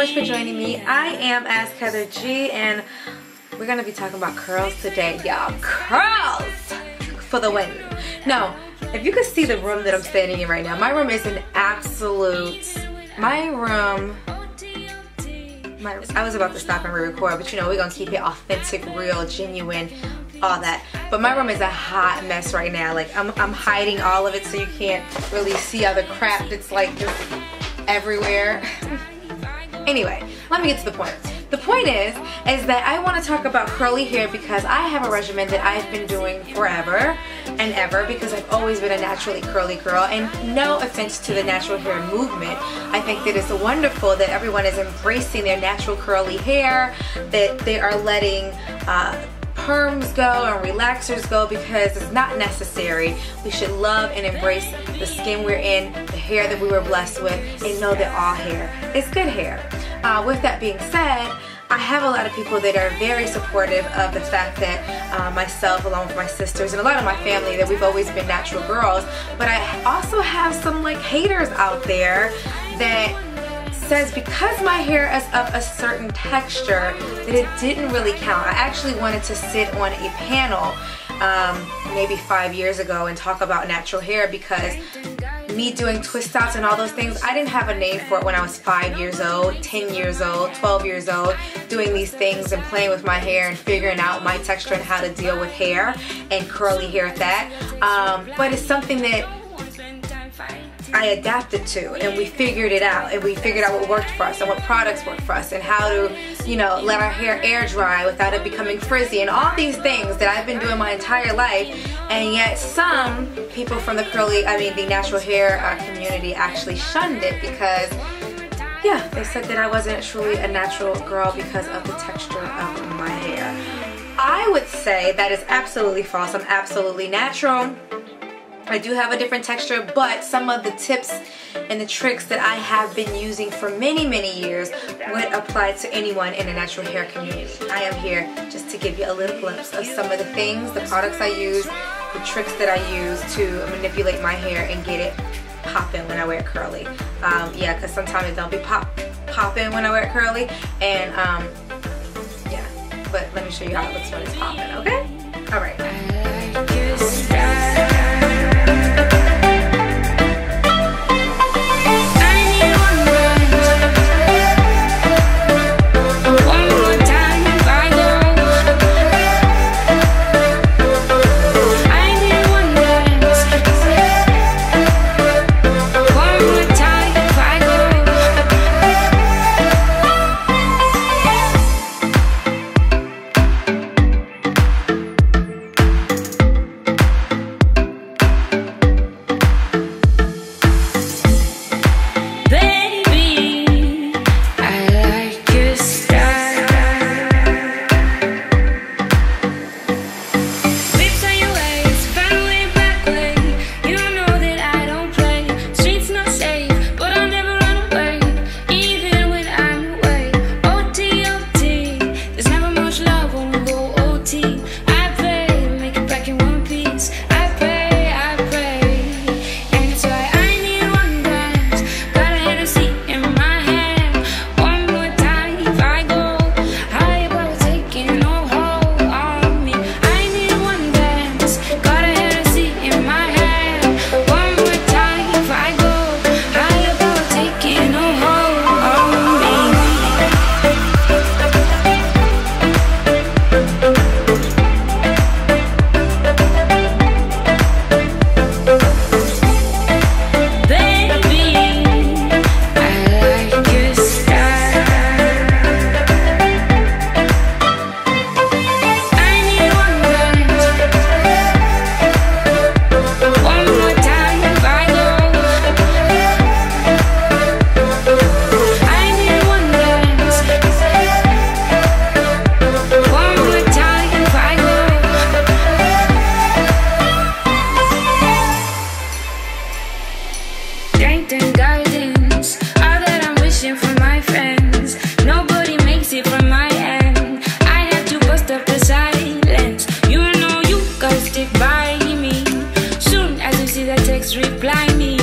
much for joining me. I am AskHeatherG, and we're gonna be talking about curls today, y'all. Curls for the win. Now, if you could see the room that I'm standing in right now, my room is an absolute. I was about to stop and re-record, but you know, we're gonna keep it authentic, real, genuine, all that. But my room is a hot mess right now. Like, I'm hiding all of it so you can't really see all the crap that's like just everywhere. Anyway, let me get to the point. The point is that I want to talk about curly hair because I have a regimen that I've been doing forever and ever because I've always been a naturally curly girl, and no offense to the natural hair movement. I think that it's wonderful that everyone is embracing their natural curly hair, that they are letting perms go and relaxers go because it's not necessary. We should love and embrace the skin we're in, the hair that we were blessed with, and know that all hair is good hair. With that being said, I have a lot of people that are very supportive of the fact that myself, along with my sisters and a lot of my family, that we've always been natural girls. But I also have some like haters out there that says because my hair is of a certain texture that it didn't really count. I actually wanted to sit on a panel maybe 5 years ago and talk about natural hair because me doing twist outs and all those things, I didn't have a name for it when I was 5 years old, 10 years old, 12 years old, doing these things and playing with my hair and figuring out my texture and how to deal with hair and curly hair at that. But it's something that I adapted to, and we figured it out, and we figured out what worked for us and what products worked for us and how to, you know, let our hair air dry without it becoming frizzy and all these things that I've been doing my entire life. And yet some people from the natural hair community actually shunned it because, yeah, they said that I wasn't truly a natural girl because of the texture of my hair. I would say that is absolutely false. I'm absolutely natural. I do have a different texture, but some of the tips and the tricks that I have been using for many, many years would apply to anyone in the natural hair community. I am here just to give you a little glimpse of some of the things, the products I use, the tricks that I use to manipulate my hair and get it popping when I wear it curly. Yeah, because sometimes it don't be popping when I wear it curly, and yeah, but let me show you how it looks when it's popping, okay? All right. Reply me.